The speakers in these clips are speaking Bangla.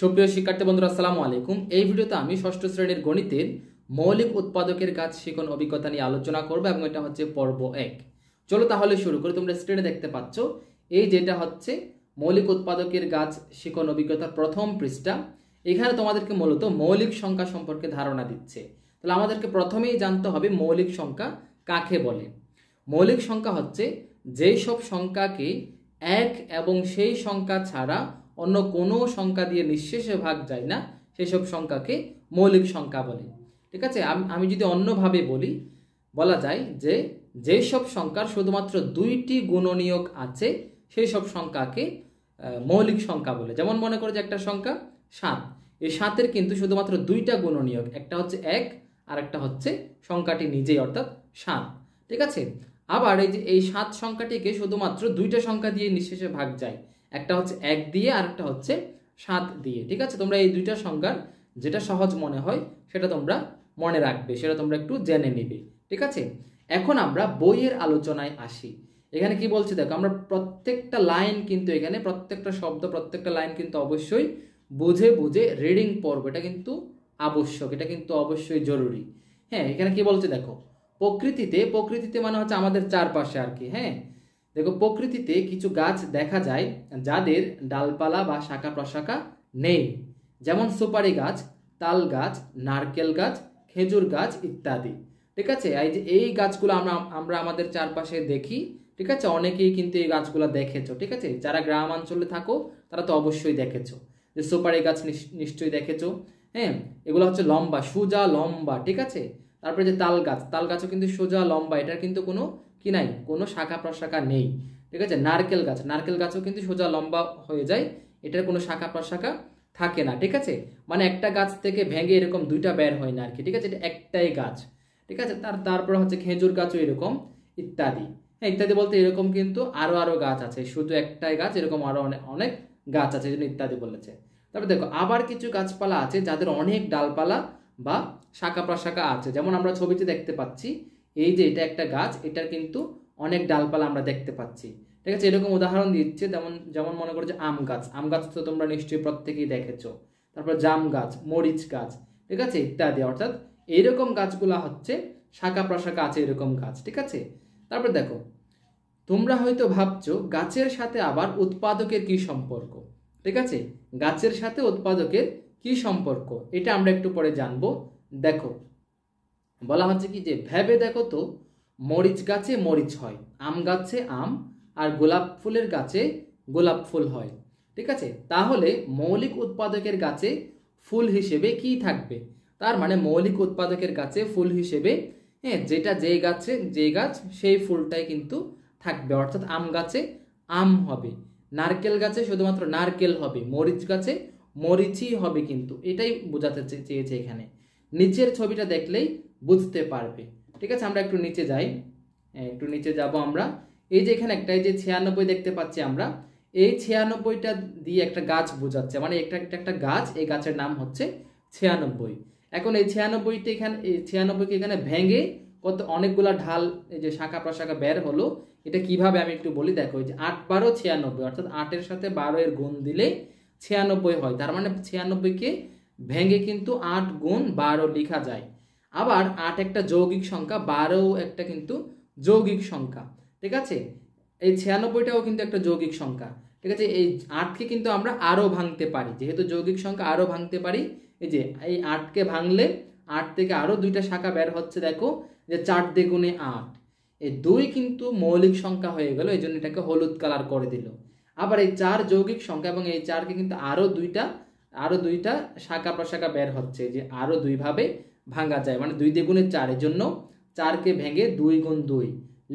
सुप्रिय शिक्षार्थी बंधुरा आसलामु आलैकुम। एई भिडियोते आमि षष्ठ श्रेणीर गणितेर मौलिक उत्पादकेर काज शेखार अभिज्ञता निये आलोचना करब एबं एटा हच्छे पर्ब 1। चलो ताहले शुरू करि। तोमरा स्क्रिने देखते पाच्छ एई जेटा हच्छे मौलिक उत्पादकेर काज शेखार अभिज्ञतार प्रथम पृष्ठा। एखाने तोमादेरके मूलत मौलिक संख्या सम्पर्के धारणा दिच्छे। ताहले आमादेरके प्रथमेई जानते हबे मौलिक संख्या काके बोले। मौलिक संख्या हच्छे जेई सब संख्याके एक एबं सेई संख्या छाड़ा अन्य कोनो संख्या दिए निश्शेषे भाग जाए ना, सेई सब संख्या के मौलिक संख्या बोले। ठीक है, आमी यदि अन्य भावे बोली बला जाए जे जे सब संख्यार शुधुमात्र दुईटी गुणनियोग आछे सेई सब संख्या के मौलिक संख्या बोले। जेमन मने करो जे एकटा संख्या 7, एई 7 एर किन्तु शुधुमात्र दुईटा गुणनियोग, एकटा हच्छे 1 आर एकटा हच्छे संख्याटी निजेई अर्थात 7। ठीक है, आबार एई जे एई 7 संख्याटीके शुधुमात्र दुईटा संख्या दिए निश्शेषे भाग जाए, একটা হচ্ছে ১ দিয়ে আর একটা হচ্ছে ৭ দিয়ে। ঠিক আছে, তোমরা এই দুইটা সংখ্যার যেটা সহজ মনে হয় সেটা তোমরা মনে রাখবে, সেটা তোমরা একটু জেনে নেবে। ঠিক আছে, এখন আমরা বইয়ের আলোচনায় আসি। এখানে কি বলছি দেখো, আমরা প্রত্যেকটা লাইন কিন্তু এখানে প্রত্যেকটা শব্দ প্রত্যেকটা লাইন কিন্তু অবশ্যই বুঝে বুঝে রিডিং পড়বে, এটা কিন্তু আবশ্যক, এটা কিন্তু অবশ্যই জরুরি। হ্যাঁ, এখানে কি বলছে দেখো, প্রকৃতিতে, প্রকৃতিতে মানে হচ্ছে আমাদের চারপাশে আর কি। হ্যাঁ देखो, प्रकृतिते किछु गाछ देखा जाए जादेर डालपाला बा शाखा प्रशाखा नेई, जेमन सुपारी गाछ, ताल गाछ, नारकेल गाछ, खेजुर गाछ इत्यादि। ठीक है, एई गाछगुलो आमरा आमादेर चारपाशे देखी। ठीक है, अनेकेई किन्तु एई गाछगुलो देखेछो। ठीक है, जारा ग्राम अंचले थाको तारा तो अवश्यई देखेछो जे सुपारी गाछ निश्चयई देखेछो। हाँ, एगुलो हच्छे लम्बा, सोजा लम्बा। ठीक है, तारपरे जे ताल गाछ, ताल गाछও किन्तु सोजा लम्बा, एटार किन्तु कोनो कि नाई, कोनो शाखा प्रशाखा नहीं। ठीक है, नारकेल गाछ, नारकेल गाछও किन्तु सोजा लम्बा हो जाए, एटार कोनो शाखा प्रशाखा थाके ना। ठीक है, माने एकटा गाछ थेके भेंगे एरकम दुइटा बेर हय ना आर कि। ठीक है, एटा एकटाई गाछ। ठीक है, तारपर हच्छे खेजुर गाछও एरकम इत्यादि। हाँ, इत्यादि बोलते एरकम किन्तु आरो आरो गाछ आछे, शुधु एकटाई गाछ एरकम आरो अनेक गाछ आछे, एजोन्य इत्यादि बोलेछे। तारपर देखो आबार किछु गाछपाला आछे जादेर अनेक डालपाला बा शाखा प्रशाखा आछे, जेमन आमरा छबिते देखते पाच्छि এই যে এটা একটা গাছ, এটার কিন্তু অনেক ডালপালা আমরা দেখতে পাচ্ছি। ঠিক আছে, এরকম উদাহরণ দিচ্ছে, যেমন যেমন মনে করো যে আম গাছ, আম গাছ তো তোমরা নিশ্চয়ই প্রত্যেকেই দেখেছো। তারপর জাম গাছ, মরিচ গাছ, ঠিক আছে ইত্যাদি, অর্থাৎ এইরকম গাছগুলা হচ্ছে শাখা প্রশাখা আছে এরকম গাছ। ঠিক আছে, তারপর দেখো তোমরা হয়তো ভাবছো গাছের সাথে আবার উৎপাদকের কি সম্পর্ক। ঠিক আছে, গাছের সাথে উৎপাদকের কি সম্পর্ক এটা আমরা একটু পরে জানবো। দেখো বলা হচ্ছে কি যে ভেবে দেখো তো মরিচ গাছে মরিচ হয়, আম গাছে আম, আর গোলাপ ফুলের গাছে গোলাপ ফুল হয়। ঠিক আছে, তাহলে মৌলিক উৎপাদকের গাছে ফুল হিসেবে কি থাকবে? তার মানে মৌলিক উৎপাদকের গাছে ফুল হিসেবে হ্যাঁ যেটা যেই গাছে যেই গাছ সেই ফুলটাই কিন্তু থাকবে, অর্থাৎ আম গাছে আম হবে, নারকেল গাছে শুধুমাত্র নারকেল হবে, মরিচ গাছে মরিচই হবে কিন্তু, এটাই বোঝাতে চেয়েছে এখানে। নিচের ছবিটা দেখলেই বুঝতে পারবে। ঠিক আছে, আমরা একটু নিচে যাই, একটু নিচে যাব আমরা। এই যে এখানে একটা এই যে ৯৬ দেখতে পাচ্ছি আমরা, এই ৯৬টা দিয়ে একটা গাছ বোঝাচ্ছে, মানে একটা একটা গাছ, এই গাছের নাম হচ্ছে ৯৬। এখন এই ৯৬টা এখানে, এই ৯৬কে এখানে ভেঙে কত অনেকগুলা ঢাল এই যে শাখা প্রশাখা বের হলো, এটা কিভাবে আমি একটু বলি। দেখো এই যে ৮ ১২ ৯৬, অর্থাৎ ৮-এর সাথে ১২-এর গুণ দিলে ৯৬ হয়, তার মানে ৯৬কে ভেঙে কিন্তু ৮ গুণ ১২ লেখা যায়। আবার ৮ একটা যৌগিক সংখ্যা, ১২ও একটা কিন্তু যৌগিক সংখ্যা। ঠিক আছে, এই ৯৬টাও কিন্তু একটা যৌগিক সংখ্যা। ঠিক আছে, এই ৮কে কিন্তু আমরা আরও ভাঙতে পারি, যেহেতু যৌগিক সংখ্যা আরও ভাঙতে পারি। এই যে এই ৮কে ভাঙলে ৮ থেকে আরও দুইটা শাখা বের হচ্ছে। দেখো যে ৪ দ্বিগুণে ৮, এই ২ কিন্তু মৌলিক সংখ্যা হয়ে গেল, এই জন্য এটাকে হলুদ কালার করে দিল। আবার এই ৪ যৌগিক সংখ্যা, এবং এই ৪কে কিন্তু আরও দুইটা শাখা প্রশাখা বের হচ্ছে, যে আরও দুইভাবে ভাঙা যায়, মানে ২ দ্বিগুণে ৪, এর জন্য ৪কে ভেঙে ২ গুণ ২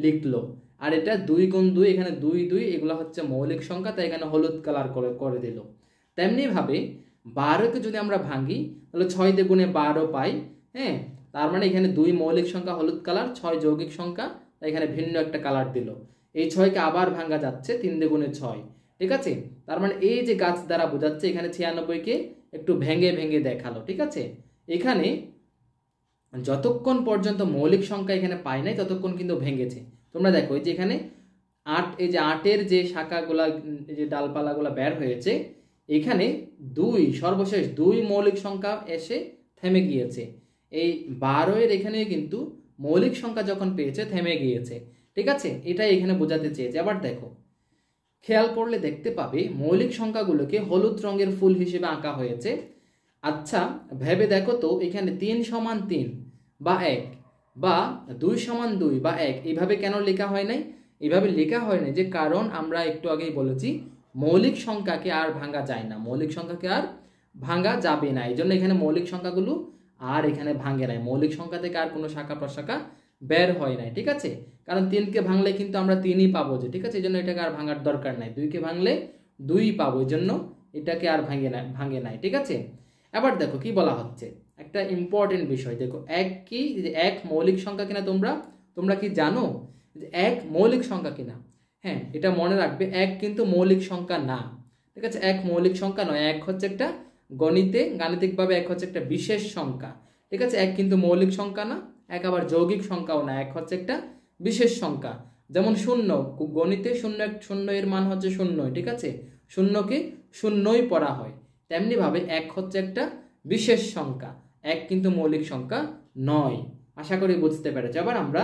লিখলো। আর এটা ২ গুণ ২, এখানে ২ ২, এগুলো হচ্ছে মৌলিক সংখ্যা, তাই এখানে হলুদ কালার করে দিল। তেমনিভাবে ১২কে যদি আমরা ভাঙি তাহলে ৬ দ্বিগুণে ১২ পাই। হ্যাঁ, তার মানে এখানে ২ মৌলিক সংখ্যা হলুদ কালার, ৬ যৌগিক সংখ্যা, তাই এখানে ভিন্ন একটা কালার দিল। এই ৬কে আবার ভাঙা যাচ্ছে ৩ দ্বিগুণে ৬। ঠিক আছে, তার মানে এই যে গাছ দ্বারা বোঝাচ্ছে, এখানে ৯৬কে একটু ভেঙে ভেঙে দেখালো। ঠিক আছে, এখানে যতক্ষণ পর্যন্ত মৌলিক সংখ্যা এখানে পাই নাই ততক্ষণ কিন্তু ভেঙেছে। তোমরা দেখো এই যে এখানে ৮, এই যে ৮-এর যে শাখাগুলা, যে ডালপালাগুলা বের হয়েছে, एखाने दुई सर्वशेष दुई मौलिक संख्या एसे थेमे गियेछे एई 12 एर एखाने किन्तु मौलिक संख्या जखन पेयेछे थेमे गियेछे ठीक आछे एटाई एखाने बोझाते चेयेछे। आबार देखो खेयाल करले देखते पाबे मौलिक संख्यागुलोके हलुद रंगेर फुल हिसेबे आँका हयेछे। अच्छा भेबे देखो तो एखाने 3 समान 3 बा 1 बा 2 समान 2 बा 1 एइभावे केन लेखा हय नाई एइभावे लेखा हय नाई जे कारण आमरा एकटु आगेई बोलेछि मौलिक संख्या के आर भांगा जाए ना मौलिक संख्या के आर भांगा जाबे ना एइजोन्नो एखाने मौलिक संख्यागुलो आर एखाने भांगे ना मौलिक संख्या थेके आर कोनो शाखा प्रशाखा बेर हय ना ठीक आछे कारण 3 के भांगले किन्तु आमरा 3 ही पाबो जे ठीक आछे एइजोन्नो एटाके आर भांगार दरकार नाई 2 के भांगले 2 ही पाबो एइजोन्नो एटाके आर भांगे ना ठीक आछे। एबार देखो कि बला हच्छे एकटा इम्पोर्टेंट विषय देखो 1 कि 1 मौलिक संख्या किना तोमरा तोमरा कि जानो 1 मौलिक संख्या किना हाँ ये मने रखबे 1 किन्तु मौलिक संख्या ना ठीक है 1 मौलिक संख्या नय 1 हच्छे एकटा गणिते गाणितिक भावे 1 हच्छे एकटा विशेष संख्या ठीक है 1 किन्तु मौलिक संख्या ना 1 आबार यौगिक संख्याओ ना 1 हच्छे एकटा विशेष संख्या जेमन 0 गणिते 0 एर मान हच्छे 0 ठीक है 0 के 0ই পড়া হয় তেমনি ভাবে 1 হচ্ছে একটা বিশেষ সংখ্যা 1 কিন্তু মৌলিক সংখ্যা নয়। আশা করি বুঝতে পেরেছো। এবার আমরা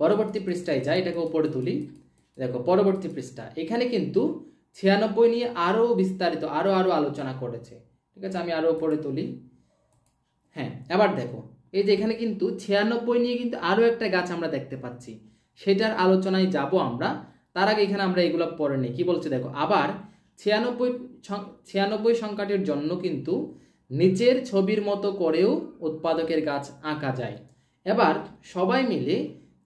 পরবর্তী পৃষ্ঠায় যাই এটাকে উপরে তুলি দেখো পরবর্তী পৃষ্ঠা এখানে কিন্তু 96 নিয়ে আরো বিস্তারিত আরো আরো আলোচনা করেছে ঠিক আছে আমি আরো উপরে তুলি হ্যাঁ। এবার দেখো এই যে এখানে কিন্তু 96 নিয়ে কিন্তু আরো একটা গাছ আমরা দেখতে পাচ্ছি সেটার আলোচনায় যাব আমরা তার আগে এখানে আমরা এগুলো পড়ে নেই কি বলছে দেখো আবার 96 সংখ্যাটির জন্য কিন্তু নিচের ছবির মতো করেও উৎপাদকের গাছ আঁকা যায়। এবার সবাই মিলে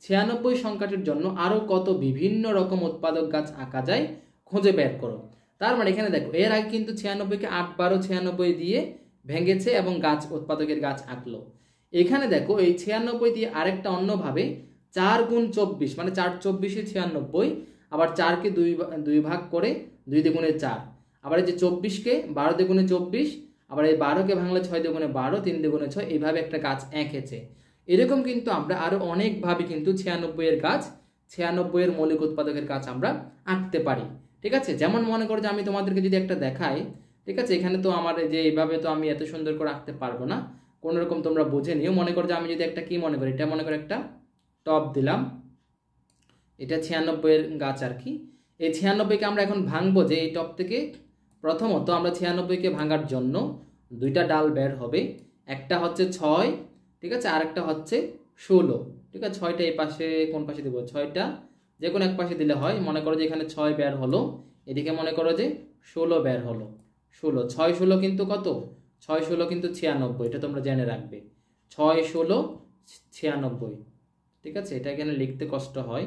96 সংখ্যাটির জন্য আরো কত বিভিন্ন রকম উৎপাদক গাছ আঁকা যায় খুঁজে বের করো। তার মানে এখানে দেখো এর আগে কিন্তু 96 কে 8 12 96 দিয়ে ভেঙেছে এবং গাছ উৎপাদকের গাছ আঁকলো। এখানে দেখো এই 96 দিয়ে আরেকটা অন্যভাবে 4 গুণ 24 মানে 4 24 এ 96 আবার 4 কে 2 ভাগ করে 2 দুগুণে 4 আবার এই যে 24 কে 12 দুগুণে 24 আবার এই 12 কে ভাঙলে 6 দুগুণে 12 3 দুগুণে 6 এইভাবে একটা গাছ এঁকেছে। এরকম কিন্তু আমরা আরো অনেক ভাবে কিন্তু 96 এর গাছ 96 এর মৌলিক উৎপাদকের গাছ আমরা আঁকতে পারি ঠিক আছে। যেমন মনে করো যে আমি তোমাদেরকে যদি একটা দেখাই ঠিক আছে এখানে তো আমার যে এইভাবে তো আমি এত সুন্দর করে আঁকতে পারবো না কোন রকম তোমরা বুঝে নিও মনে করো যে আমি যদি একটা কি মনে করি এটা মনে করো একটা টপ দিলাম এটা 96 এর গাছ আর কি এই 96 কে আমরা এখন ভাঙবো যে এই টপ থেকে প্রথমত আমরা 96 কে ভাঙার জন্য দুইটা ডাল বের হবে একটা হচ্ছে 6 ঠিক আছে আরেকটা হচ্ছে 16 ঠিক আছে 6টা এই পাশে কোন পাশে দেব 6টা যে কোন এক পাশে দিলে হয় মনে করো যে এখানে 6 বের হলো এদিকে মনে করো যে 16 বের হলো 16 6 16 কিন্তু কত 6 16 কিন্তু 96 এটা তোমরা জেনে রাখবে 6 16 96 ঠিক আছে এটা এখানে লিখতে কষ্ট হয়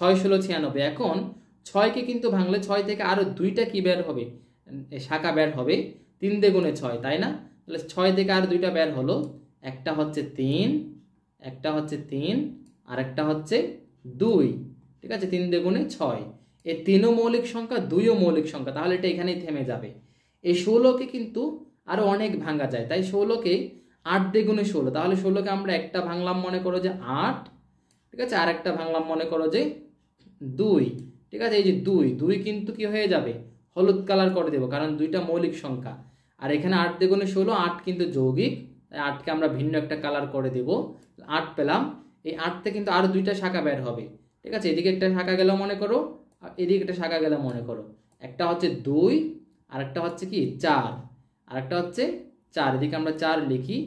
6 16 96 এখন 6 কে কিন্তু ভাঙলে 6 থেকে আরো দুইটা কি বের হবে শাখা বের হবে 3 দুগুণে 6 তাই না তাহলে 6 থেকে আর দুইটা বের হলো একটা হচ্ছে 3 আর একটা হচ্ছে 2 ঠিক আছে 3 দুগুণে 6 এই 3ও মৌলিক সংখ্যা 2ও মৌলিক সংখ্যা তাহলে এটা এখানেই থেমে যাবে। এই 16 কে কিন্তু আরো অনেক ভাঙা যায় তাই 16 কে 8 দুগুণে 16 তাহলে 16 কে আমরা একটা ভাঙলাম মনে করো যে 8 ঠিক আছে আর একটা ভাঙলাম মনে করো যে 2 ঠিক আছে এই যে 2 কিন্তু কি হয়ে যাবে হলুদ কালার করে দেব কারণ দুইটা মৌলিক সংখ্যা আর এখানে 8 দুগুণে 16 8 কিন্তু যৌগিক তাই 8 কে আমরা ভিন্ন একটা কালার করে দেব 8 পেলাম এই 8 তে কিন্তু আরো দুইটা শাখা বের হবে ঠিক আছে এদিকে একটা শাখা গেল মনে করো আর এদিকে একটা শাখা গেল মনে করো একটা হচ্ছে 2 আর একটা হচ্ছে কি 4 আর একটা হচ্ছে 4 এদিকে আমরা 4 লিখি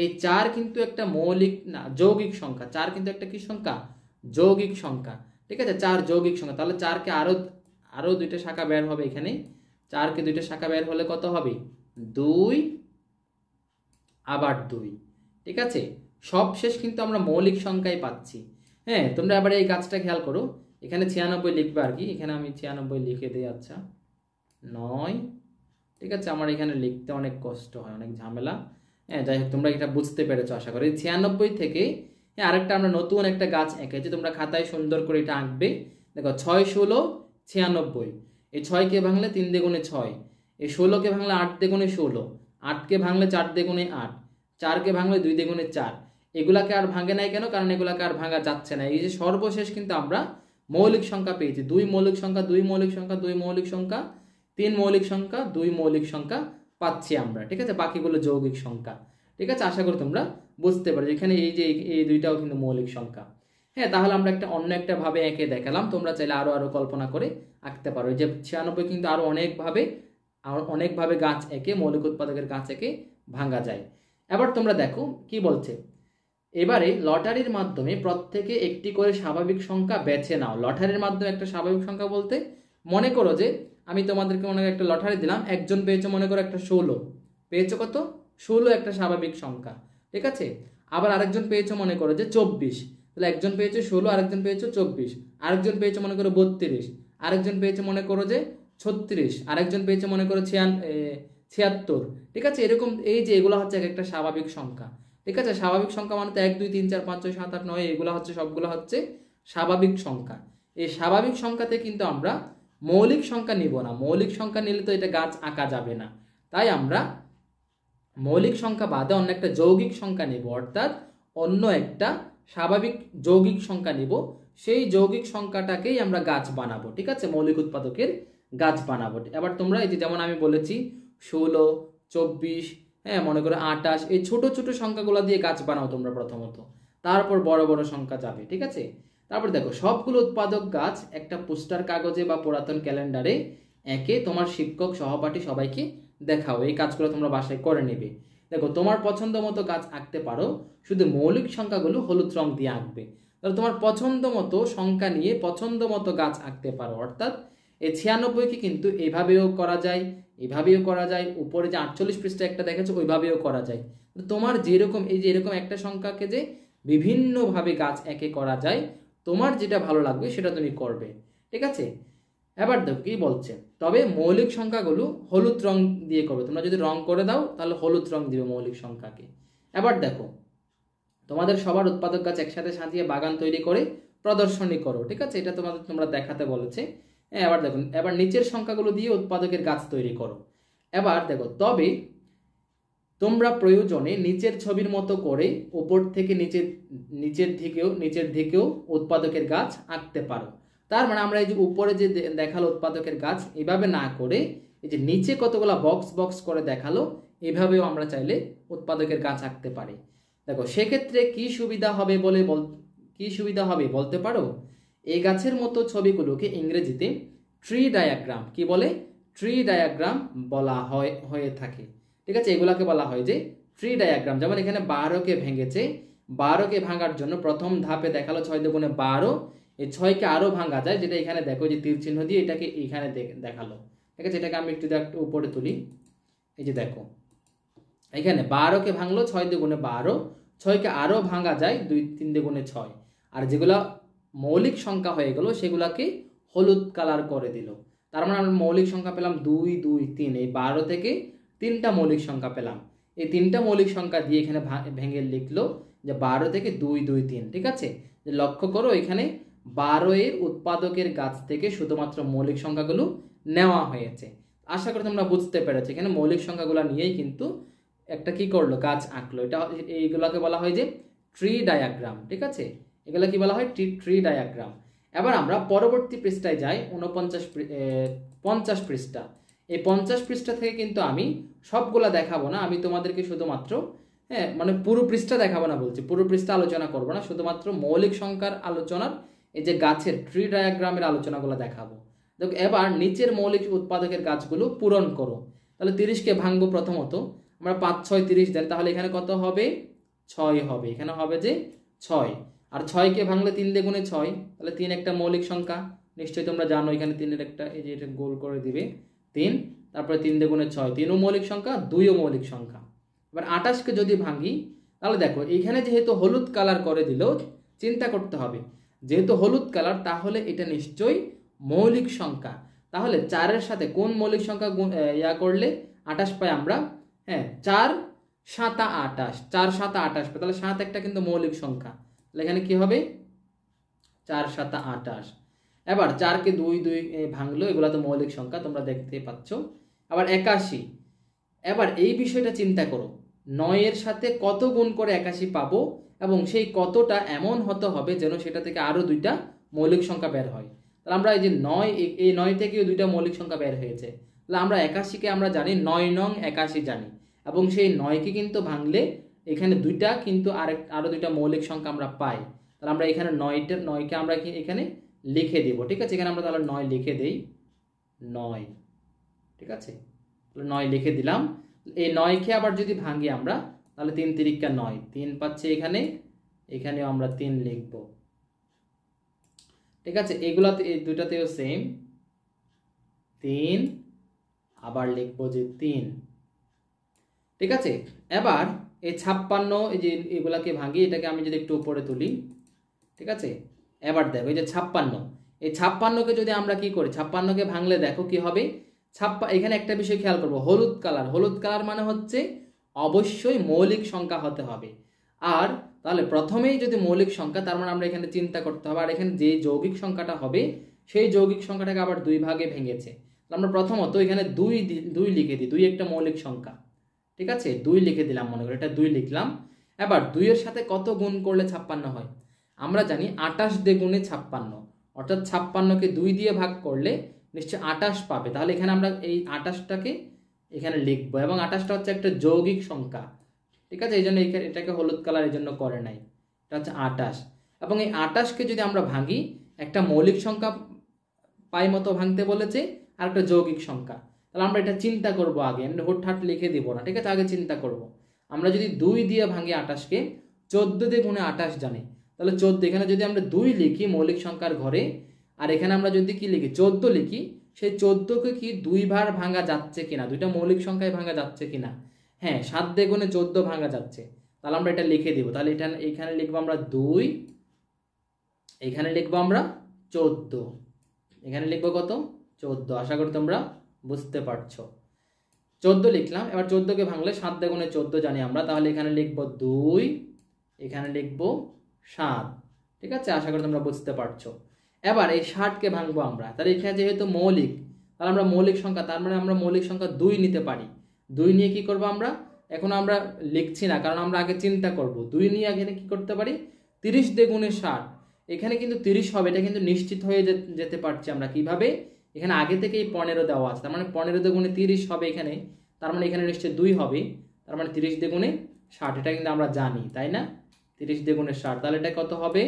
এই 4 কিন্তু একটা মৌলিক না যৌগিক সংখ্যা 4 কিন্তু একটা কি সংখ্যা যৌগিক সংখ্যা ঠিক আছে 4 যৌগিক সংখ্যা তাহলে 4 কে আরো দুইটা শাখা বের হবে এখানে 4 কে দুইটা শাখা বের হলে কত হবে 2 আবার 2 ঠিক আছে সবশেষ কিন্তু আমরা মৌলিক সংখ্যাই পাচ্ছি হ্যাঁ। তোমরা আবার এই গাছটা খেয়াল করো এখানে 96 লিখবে আর কি এখানে আমি 96 লিখে দেই আচ্ছা 9 ঠিক আছে আমার এখানে লিখতে অনেক কষ্ট হয় অনেক ঝামেলা হ্যাঁ যাই হোক তোমরা এটা বুঝতে পেরেছো আশা করি। 96 থেকে হ্যাঁ আরেকটা আমরা নতুন একটা গাছ এঁকেছি তোমরা খাতায় সুন্দর করে এটা আঁকবে দেখো 6 16 96 এই 6 কে ভাঙলে 3 দুগুণে 6 এই 16 কে ভাঙলে 8 দুগুণে 16 8 के भांगले 4 दुगुणे 8 4 के भांगले 2 दुगुणे 4 एगुला के आर भांगे नाई केन कारण एगुला के आर भांगा जाच्छे ना ये सर्वशेष किन्तु आमरा मौलिक संख्या पेयेछि 2 मौलिक संख्या 2 मौलिक संख्या 2 मौलिक संख्या तीन मौलिक संख्या दुई मौलिक संख्या पाচ্ছি আমরা ঠিক আছে বাকিগুলো যৌগিক সংখ্যা ঠিক আছে আশা করি তোমরা বুঝতে পারবে এখানে এই যে এই দুইটাও কিন্তু মৌলিক সংখ্যা হ্যাঁ তাহলে আমরা একটা অন্য একটা ভাবে একে দেখালাম তোমরা চাইলে আরো আরো কল্পনা করে আঁকতে পারো এই যে 96 কিন্তু আরো অনেক ভাবে গাছ একে মৌলিক উৎপাদকের গাছ একে ভাঙা যায় এবার তোমরা দেখো কি বলছে এবারে লটারির মাধ্যমে প্রত্যেককে একটি করে স্বাভাবিক সংখ্যা বেছে নাও লটারির মাধ্যমে একটা স্বাভাবিক সংখ্যা বলতে মনে করো যে আমি তোমাদেরকে মনে করে একটা লটারি দিলাম একজন পেয়েছে মনে করো একটা 16 পেয়েছে কত 16 একটা স্বাভাবিক সংখ্যা ঠিক আছে আবার আরেকজন পেয়েছে মনে করো যে 24 তাহলে একজন পেয়েছে 16 আরেকজন পেয়েছে 24 আরেকজন পেয়েছে মনে করো 32 আরেকজন পেয়েছে মনে করো যে 36 আরেকজন পেয়েছে মনে করো 76 ঠিক আছে এরকম এই যে এগুলা হচ্ছে এক একটা স্বাভাবিক সংখ্যা ঠিক আছে স্বাভাবিক সংখ্যা মানে 1 2 3 4 5 6 7 8 9 এগুলা হচ্ছে সবগুলো হচ্ছে স্বাভাবিক সংখ্যা এই স্বাভাবিক সংখ্যাতে কিন্তু আমরা মৌলিক সংখ্যা নিব না মৌলিক সংখ্যা নিলে তো এটা গাছ আঁকা যাবে না তাই আমরা মৌলিক সংখ্যা বাদে অন্য একটা যৌগিক সংখ্যা নেব অর্থাৎ অন্য একটা স্বাভাবিক যৌগিক সংখ্যা নিব সেই যৌগিক সংখ্যাটাকেই আমরা গাছ বানাবো ঠিক আছে মৌলিক উৎপাদকের গাছ বানাবো এবার তোমরা এই যে যেমন আমি বলেছি 16 24 হ্যাঁ মনে করো 28 এই ছোট ছোট সংখ্যাগুলো দিয়ে গাছ বানাও তোমরা প্রথমত তারপর বড় বড় সংখ্যা যাবে ঠিক আছে তারপর দেখো সবগুলো উৎপাদক গাছ একটা পোস্টার কাগজে বা পুরাতন ক্যালেন্ডারে একে তোমার শিক্ষক সহপাঠী সবাইকে দেখাও এই কাজগুলো তোমরা বাসায় করে নেবে দেখো তোমার পছন্দমতো গাছ আঁকতে পারো শুধু মৌলিক সংখ্যাগুলো হলুদ রং দিয়ে আঁকবে তাহলে তোমার পছন্দমতো সংখ্যা নিয়ে পছন্দমতো গাছ আঁকতে পারো অর্থাৎ এই 96 কে কিন্তু এভাবেও করা যায় উপরে যে 48 পৃষ্ঠা একটা দেখাচ্ছ ওইভাবেও করা যায় তোমার যেরকম এই যে এরকম একটা সংখ্যাকে যে বিভিন্ন ভাবে গাছ একে করা যায় তোমার যেটা ভালো লাগবে সেটা তুমি করবে ঠিক আছে এবার দেখো কি বলছে তবে মৌলিক সংখ্যাগুলো হলুদ রং দিয়ে করবে তোমরা যদি রং করে দাও তাহলে হলুদ রং দিবে মৌলিক সংখ্যাকে এবার দেখো তোমাদের সবার উৎপাদক গাছ একসাথে সাজিয়ে বাগান তৈরি করে প্রদর্শনী করো ঠিক আছে এটা তোমাদের তোমরা দেখাতে বলেছে এবার দেখুন এবার নিচের সংখ্যাগুলো দিয়ে উৎপাদকের গাছ তৈরি করো এবার দেখো তবে তোমরা প্রয়োজনে নিচের ছবির মতো করে উপর থেকে নিচের দিকেও উৎপাদকের গাছ আঁকতে পারো তার মানে আমরা এই যে উপরে যে দেখালো উৎপাদকের গাছ এইভাবে না করে এই যে নিচে কতগুলা বক্স বক্স করে দেখালো এইভাবেও আমরা চাইলে উৎপাদকের গাছ আঁকতে পারি দেখো সেক্ষেত্রে কি সুবিধা হবে বলতে পারো এই গাছের মতো ছবিগুলোকে ইংরেজিতে ট্রি ডায়াগ্রাম কি বলে ট্রি ডায়াগ্রাম বলা হয় হয়ে থাকে ঠিক আছে এগুলাকে বলা হয় যে ট্রি ডায়াগ্রাম যেমন এখানে 12 কে ভেঙেছে 12 কে ভাঙার জন্য প্রথম ধাপে দেখালো 6 × 2 = 12 এই 6 কে আরো ভাঙা যায় যেটা এখানে দেখো যে তীর চিহ্ন দিয়ে এটাকে এখানে দেখালো ঠিক আছে এটাকে আমি একটু উপরে তুলি এই যে দেখো এখানে 12 কে ভাঙলো 6 × 2 = 12 6 কে আরো ভাঙা যায় 2 × 3 = 6 আর যেগুলা মৌলিক সংখ্যা হয়ে গেল সেগুলাকে হলুদ কালার করে দিল তার মানে আমরা মৌলিক সংখ্যা পেলাম 2 2 3 এই 12 থেকে তিনটা মৌলিক সংখ্যা পেলাম এই তিনটা মৌলিক সংখ্যা দিয়ে এখানে ভেঙে লিখলো যে 12 থেকে 2 2 3 ঠিক আছে যে লক্ষ্য করো এখানে 12 এর উৎপাদকের গাছ থেকে শুধুমাত্র মৌলিক সংখ্যাগুলো নেওয়া হয়েছে আশা করি তোমরা বুঝতে পেরেছো এখানে মৌলিক সংখ্যাগুলো নিয়েই কিন্তু একটা কি করলো গাছ আঁকলো এটা এইগুলাকে বলা হয় যে ট্রি ডায়াগ্রাম ঠিক আছে এগুলা কি বলা হয় ট্রি ডায়াগ্রাম এবার আমরা পরবর্তী পৃষ্ঠায় যাই 49 পৃষ্ঠা এই 50 পৃষ্ঠা থেকে কিন্তু আমি সবগুলা দেখাবো না আমি তোমাদেরকে শুধুমাত্র হ্যাঁ মানে পুরো পৃষ্ঠা দেখাবো না বলছি পুরো পৃষ্ঠা আলোচনা করব না শুধুমাত্র মৌলিক সংখ্যার আলোচনার এই যে গাছের ট্রি ডায়াগ্রামের আলোচনাগুলো দেখাবো দেখো এবার নিচের মৌলিক উৎপাদকের গাছগুলো পূরণ করো তাহলে 30 কে ভাঙবো প্রথমত আমরা 5 6 30 দেন তাহলে এখানে কত হবে 6 হবে এখানে হবে যে 6 আর 6 কে ভাঙলে 3 × 6 তাহলে 3 একটা মৌলিক সংখ্যা নিশ্চয়ই তোমরা জানো এখানে 3 এর একটা এই যে এটা গোল করে দিবে 3 তারপরে 3 × 6 3ও মৌলিক সংখ্যা 2ও মৌলিক সংখ্যা এবার 28 কে যদি ভাঙি তাহলে দেখো এখানে যেহেতু হলুদ কালার করে দিল চিন্তা করতে হবে যেহেতু হলুদ কালার তাহলে এটা নিশ্চয়ই মৌলিক সংখ্যা তাহলে 4 এর সাথে কোন মৌলিক সংখ্যা করলে 28 পাই আমরা হ্যাঁ 4 7 28 পাই তাহলে 7 একটা কিন্তু মৌলিক সংখ্যা তাহলে এখানে কি হবে 4 7 28 এবার 4 কে 2 2 ভাঙলো এগুলা তো মৌলিক সংখ্যা তোমরা দেখতে পাচ্ছ আবার 81 এবার এই বিষয়টা চিন্তা করো 9 এর সাথে কত গুণ করে 81 পাবো এবং সেই কতটা এমন হতে হবে যেন সেটা থেকে আরো দুইটা মৌলিক সংখ্যা বের হয় তাহলে আমরা এই যে 9 এই 9 থেকেও দুইটা মৌলিক সংখ্যা বের হয়েছে তাহলে একাশি के আমরা জানি ৯ নং ৮১ জানি এবং সেই ৯ কে কিন্তু ভাঙলে এখানে দুইটা কিন্তু আরো দুইটা মৌলিক সংখ্যা আমরা পাই। তাহলে আমরা এখানে ৯ কে আমরা এখানে লিখে দেব। ঠিক আছে, এখানে আমরা তাহলে ৯ লিখে দেই, ৯। ঠিক আছে, তাহলে ৯ লিখে দিলাম। এই ৯ কে আবার যদি ভাঙি আমরা তাহলে ৩ × ৩ = ৯, ৩ পাচ্ছি এখানে, এখানেও আমরা ৩ লিখব। ঠিক আছে, এইগুলাতে এই দুইটাতেও সেম ৩, আবার লিখব যে ৩। ঠিক আছে, এবার এই ৫৬ এই যে এগুলাকে ভাঙি, এটাকে আমি যদি একটু উপরে তুলি। ঠিক আছে, এবার দেখো এই যে ৫৬, এই ৫৬কে যদি আমরা কি করি, ৫৬কে ভাঙলে দেখো কি হবে। এখানে একটা বিষয় খেয়াল করবো, হলুদ কালার, হলুদ কালার মানে হচ্ছে অবশ্যই মৌলিক সংখ্যা হতে হবে। আর তাহলে প্রথমেই যদি মৌলিক সংখ্যা তার মানে আমরা এখানে চিন্তা করতে হবে। আর এখানে যে যৌগিক সংখ্যাটা হবে সেই যৌগিক সংখ্যাটাকে আবার দুই ভাগে ভেঙেছে। আমরা প্রথমত এখানে ২ লিখে দিই, ২ একটা মৌলিক সংখ্যা। ঠিক আছে, ২ লিখে দিলাম, মনে করি এটা ২ লিখলাম। এবার ২-এর সাথে কত গুণ করলে ৫৬ হয় আমরা জানি, ২৮ দিয়ে গুণে ৫৬, অর্থাৎ ৫৬কে ২ দিয়ে ভাগ করলে নিশ্চয় ২৮ পাবে। তাহলে এখানে আমরা এই ২৮টাকে এখানে লিখবো, এবং ২৮টা হচ্ছে একটা যৌগিক সংখ্যা। ঠিক আছে, এই জন্য এটাকে হলুদ কালার এই জন্য করে নাই, এটা হচ্ছে ২৮। এবং এই ২৮কে যদি আমরা ভাঙি, একটা মৌলিক সংখ্যা পাই মতো ভাঙতে বলেছে আর একটা যৌগিক সংখ্যা। তাহলে আমরা এটা চিন্তা করব আগে, আমরা হুটহাট লিখে দিব না। ঠিক আছে, আগে চিন্তা করব। আমরা যদি ২ দিয়ে ভাঙি ২৮কে, ১৪ দিয়ে গুণে ২৮ জানি, তাহলে ১৪ এখানে যদি আমরা ২ লিখি মৌলিক সংখ্যার ঘরে, আর এখানে আমরা যদি কি লিখি ১৪ লিখি, সেই ১৪কে কি ২ বার ভাঙা যাচ্ছে কিনা, দুইটা মৌলিক সংখ্যায় ভাঙা যাচ্ছে কিনা। হ্যাঁ, ৭ দিয়ে গুণে ১৪ ভাঙা যাচ্ছে, তাহলে আমরা এটা লিখে দিব। তাহলে এটা এখানে লিখবো আমরা ২, এখানে লিখবো আমরা ১৪, এখানে লিখবো কত ১৪। আশা করি তোমরা বুঝতে পারছো। ১৪ লিখলাম, এবার ১৪কে ভাঙলে ৭ দিয়ে গুণে ১৪ জানি আমরা, তাহলে এখানে লিখবো ২, এখানে লিখবো ৭। ঠিক আছে, আশা করি তোমরা বুঝতে পারছো। এবার এই ৬০কে ভাঙবো আমরা, তাহলে এখানে যেহেতু মৌলিক, তাহলে আমরা মৌলিক সংখ্যা তার মানে আমরা মৌলিক সংখ্যা ২ নিতে পারি। ২ নিয়ে কি করব আমরা, এখন আমরা লিখছি না কারণ আমরা আগে চিন্তা করব। ২ নিয়ে আগে কি করতে পারি, ৩০ দিয়ে গুণে ৬০, এখানে কিন্তু ৩০ হবে, এটা কিন্তু নিশ্চিত হয়ে যেতে পারছি আমরা। কিভাবে, এখানে আগে থেকেই ১৫ দেওয়া আছে, তার মানে ১৫ দিয়ে গুণে ৩০ হবে এখানে, তার মানে এখানে নিশ্চয়ই ২ হবে, তার মানে ৩০ দিয়ে গুণে ৬০, এটা কিন্তু আমরা জানি তাই না, ৩০ দিয়ে গুণে ৬০, তাহলে এটা কত হবে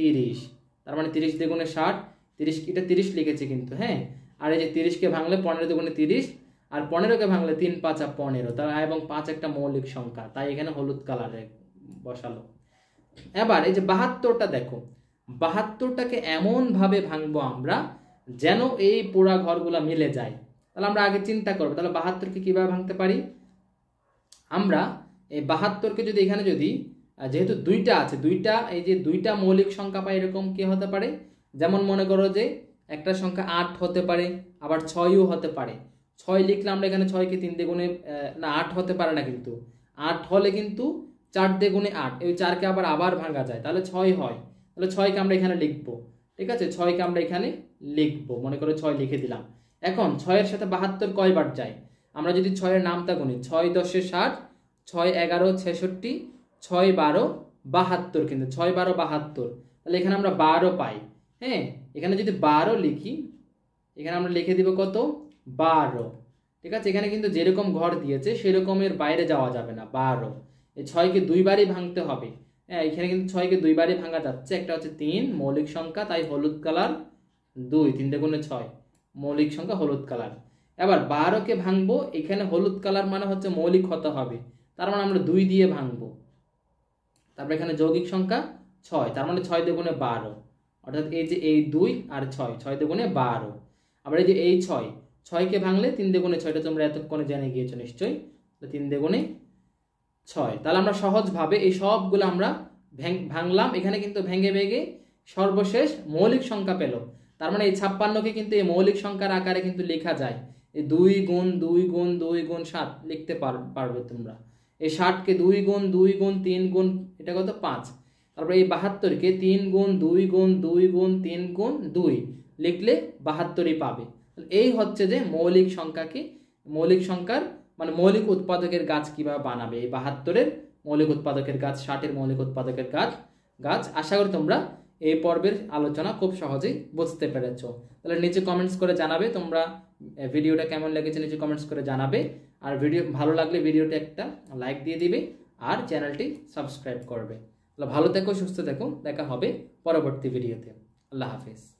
৩০, তার মানে ৩০ দিয়ে গুণে ৬০, ৩০, এটা ৩০ লিখেছে কিন্তু। হ্যাঁ, আর এই যে ৩০কে ভাঙলে ১৫ দিয়ে গুণে ৩০, আর ১৫কে ভাঙলে ৩ × ৫ = ১৫, তার এবং ৫ একটা মৌলিক সংখ্যা, তাই এখানে হলুদ কালারে বসালো। এবার এই যে ৭২টা দেখো, ৭২টাকে এমনভাবে ভাঙবো আমরা যেন এই পুরা ঘরগুলো মিলে যায়। তাহলে আমরা আগে চিন্তা করব, তাহলে ৭২কে কীভাবে ভাঙতে পারি আমরা। এই ৭২কে যদি এখানে যদি যেহেতু দুইটা আছে, দুইটা এই যে দুইটা মৌলিক সংখ্যা পাই এরকম কি হতে পারে, যেমন মনে করো যে একটা সংখ্যা ৮ হতে পারে, আবার ৬ও হতে পারে। ৬ লিখলে আমরা এখানে ৬কে ৩ দিয়ে গুণে না, ৮ হতে পারে না, কিন্তু ৮ হলে কিন্তু ৪ দিয়ে গুণে ৮, এই ৪কে আবার ভাঙা যায়, তাহলে ৬ হয়। তাহলে ৬কে আমরা এখানে লিখবো। ঠিক আছে, ৬কে আমরা এখানে লিখবো, মনে করো ৬ লিখে দিলাম। এখন ৬-এর সাথে ৭২ কয়বার যায়, আমরা যদি ৬-এর নামটা গুনি, ৬ × ১০ = ৬০, ৬ × ১১ = ৬৬, ৬ × ১২ = ৭২, কিন্তু ৬ × ১২ = ৭২, তাহলে এখানে আমরা ১২ পাই। হ্যাঁ, এখানে যদি ১২ লিখি, এখানে আমরা লিখে দিব কত ১২। ঠিক আছে, এখানে কিন্তু যেরকম ঘর দিয়েছে সেরকমের বাইরে যাওয়া যাবে না। ১২, এই ৬কে ২ বারই ভাঙতে হবে। হ্যাঁ, এখানে কিন্তু ৬কে ২ বারই ভাঙা যাচ্ছে, একটা হচ্ছে ৩ মৌলিক সংখ্যা, তাই হলুদ কালার ২, ৩ × ৩ = ৬ মৌলিক সংখ্যা হলুদ কালার। এবার ১২কে ভাঙবো, এখানে হলুদ কালার মানে হচ্ছে মৌলিক হতে হবে, তার মানে আমরা ২ দিয়ে ভাঙবো। তারপরে এখানে যৌগিক সংখ্যা ৬, তার মানে ৬ × ২ = ১২, অর্থাৎ এই যে এই ২ আর ৬, ৬ × ২ = ১২। আবার এই যে এই ৬কে ভাঙলে ৩ × ৬, এটা তোমরা এতক্ষণে জেনে গিয়েছো নিশ্চয়ই, ৩ × ৬। তাহলে আমরা সহজভাবে এই সবগুলো আমরা ভাঙলাম, এখানে কিন্তু ভেঙে ভেঙে সর্বশেষ মৌলিক সংখ্যা পেল। তার মানে এই ৫৬কে কিন্তু এই মৌলিক সংখ্যার আকারে কিন্তু লেখা যায়, এই ২ × ২ × ২ × ৭ লিখতে পারবে তোমরা। এই ৬০কে ২ × ২ × ৩ ×, এটা কত ৫। তারপরে এই ৭২কে ৩ × ২ × ২ × ৩ × ২ লিখলে ৭২ই পাবে। এই হচ্ছে যে মৌলিক সংখ্যাকে, মৌলিক সংখ্যার মানে মৌলিক উৎপাদকের গাছ কিভাবে বানাবে। এই ৭২-এর মৌলিক উৎপাদকের গাছ, ৬০-এর মৌলিক উৎপাদকের গাছ। আশা করি তোমরা এই পর্বের আলোচনা খুব সহজেই বুঝতে পেরেছো। তাহলে নিচে কমেন্টস করে জানাবে তোমরা ভিডিওটা কেমন লেগেছে, নিচে কমেন্টস করে জানাবে। আর ভিডিও ভালো লাগলে ভিডিওটা একটা লাইক দিয়ে দিবে আর চ্যানেলটি সাবস্ক্রাইব করবে। তাহলে ভালো থেকো, সুস্থ থেকো, দেখা হবে পরবর্তী ভিডিওতে। আল্লাহ হাফেজ।